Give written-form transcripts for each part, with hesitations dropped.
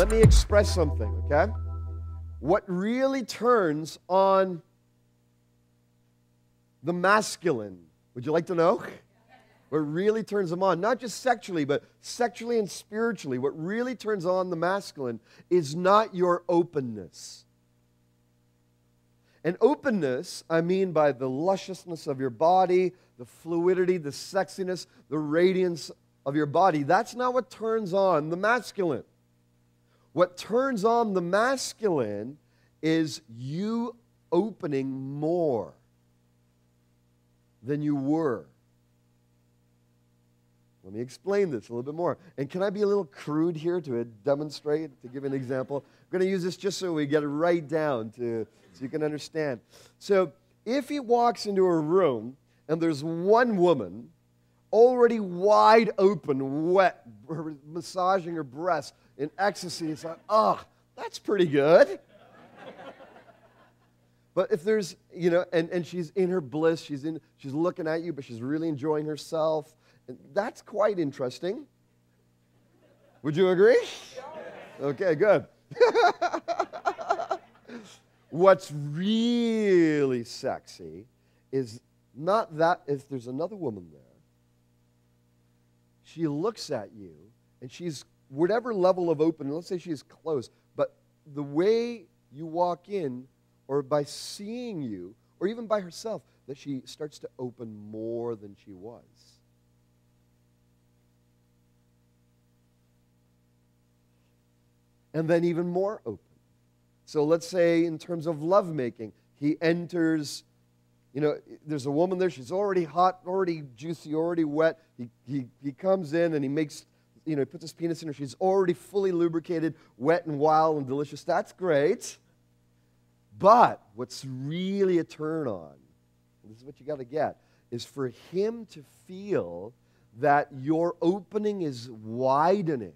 Let me express something, okay? What really turns on the masculine, would you like to know? What really turns them on, not just sexually, but sexually and spiritually, what really turns on the masculine is not your openness. And openness, I mean by the lusciousness of your body, the fluidity, the sexiness, the radiance of your body. That's not what turns on the masculine. What turns on the masculine is you opening more than you were. Let me explain this a little bit more. And can I be a little crude here to demonstrate, to give an example? I'm going to use this just so we get it right down so you can understand. So if he walks into a room and there's one woman already wide open, wet, massaging her breasts in ecstasy, it's like, oh, that's pretty good. But if there's, you know, and she's in her bliss, she's looking at you, but she's really enjoying herself. That's quite interesting. Would you agree? Okay, good. What's really sexy is not that if there's another woman there. She looks at you, and she's whatever level of open, let's say she's close, but the way you walk in, or by seeing you, or even by herself, that she starts to open more than she was. And then even more open. So let's say in terms of lovemaking, he enters, you know, there's a woman there, she's already hot, already juicy, already wet. He comes in and he makes, you know, he puts his penis in her. She's already fully lubricated, wet and wild and delicious. That's great. But what's really a turn on, and this is what you got to get, is for him to feel that your opening is widening.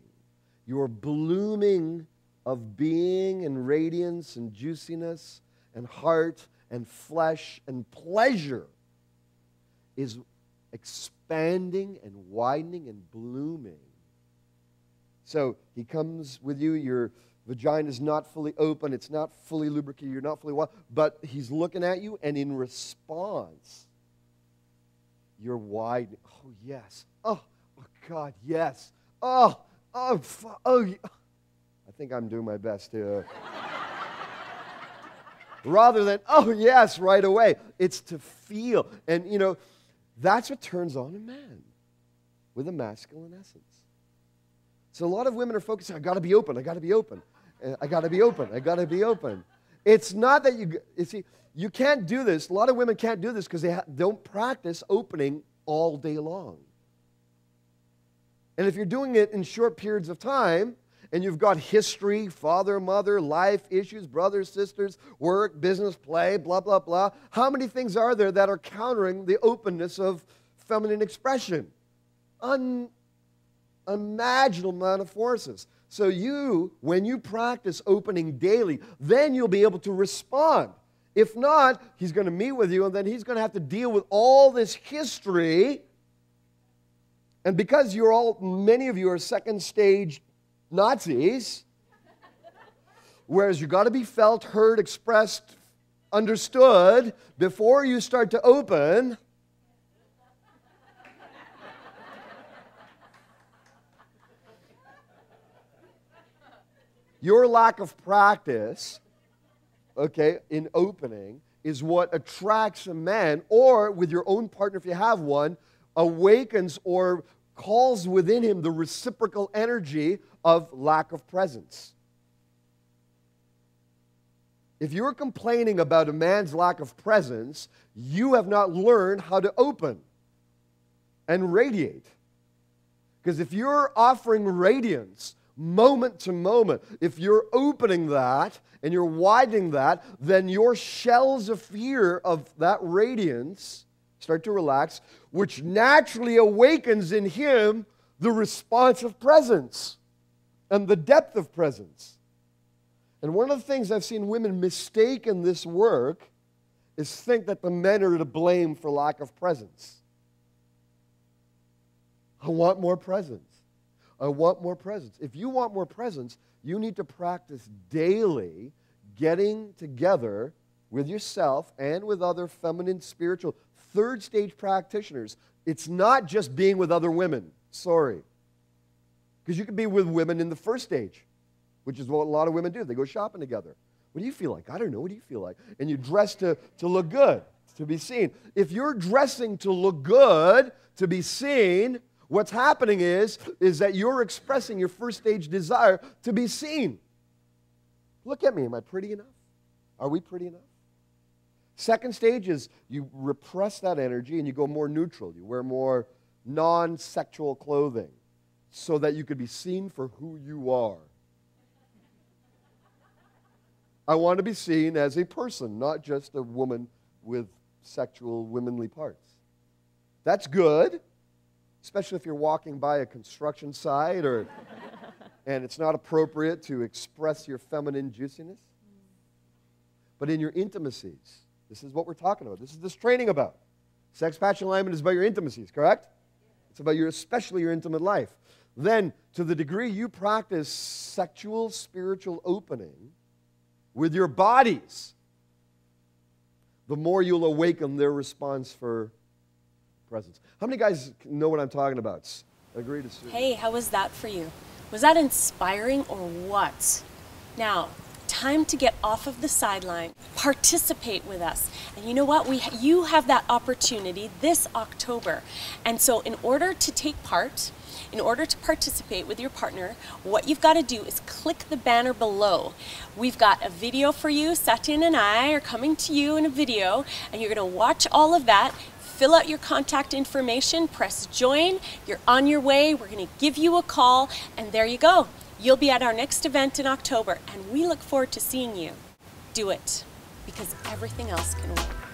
Your blooming of being and radiance and juiciness and heart and flesh and pleasure is expanding and widening and blooming. So he comes with you, your vagina is not fully open, it's not fully lubricated, you're not fully wild, but he's looking at you, and in response, you're widening. Oh, yes. Oh God, yes. Oh, I think I'm doing my best to. Rather than, oh, yes, right away. It's to feel. And, you know, that's what turns on a man with a masculine essence. So a lot of women are focused on, I got to be open, I got to be open. I got to be open, I got to be open. It's not that you see, you can't do this. A lot of women can't do this because they don't practice opening all day long. And if you're doing it in short periods of time, and you've got history, father, mother, life issues, brothers, sisters, work, business, play, blah, blah, blah, how many things are there that are countering the openness of feminine expression? Unimaginable amount of forces. So you, when you practice opening daily, then you'll be able to respond. If not, he's going to meet with you, and then he's going to have to deal with all this history. And because you're all, many of you are second stage Nazis, whereas you got to be felt, heard, expressed, understood before you start to open. Your lack of practice, okay, in opening is what attracts a man, or with your own partner if you have one, awakens or calls within him the reciprocal energy of lack of presence. If you're complaining about a man's lack of presence, you have not learned how to open and radiate. Because if you're offering radiance moment to moment, if you're opening that and you're widening that, then your shells of fear of that radiance start to relax, which naturally awakens in him the response of presence and the depth of presence. And one of the things I've seen women mistake in this work is think that the men are to blame for lack of presence. I want more presence. I want more presence. If you want more presence, you need to practice daily getting together with yourself and with other feminine spiritual third stage practitioners. It's not just being with other women, sorry. Because you can be with women in the first stage, which is what a lot of women do. They go shopping together. What do you feel like? I don't know. What do you feel like? And you dress to look good, to be seen. If you're dressing to look good, to be seen, what's happening is that you're expressing your first stage desire to be seen. Look at me. Am I pretty enough? Are we pretty enough? Second stage is you repress that energy and you go more neutral. You wear more non-sexual clothing so that you could be seen for who you are. I want to be seen as a person, not just a woman with sexual womanly parts. That's good, especially if you're walking by a construction site or and it's not appropriate to express your feminine juiciness. But in your intimacies, this is what we're talking about. This is this training about. Sex patch alignment is about your intimacies, correct? It's about your, especially your intimate life. Then, to the degree you practice sexual, spiritual opening with your bodies, the more you'll awaken their response for presence. How many guys know what I'm talking about? Agree to see. Hey, how was that for you? Was that inspiring or what? Now, time to get off of the sideline, participate with us. And you know what? You have that opportunity this October. And so in order to take part, in order to participate with your partner, what you've got to do is click the banner below. We've got a video for you. Satyen and I are coming to you in a video, and you're going to watch all of that. Fill out your contact information, press join. You're on your way. We're going to give you a call, and there you go. You'll be at our next event in October, and we look forward to seeing you. Do it, because everything else can wait.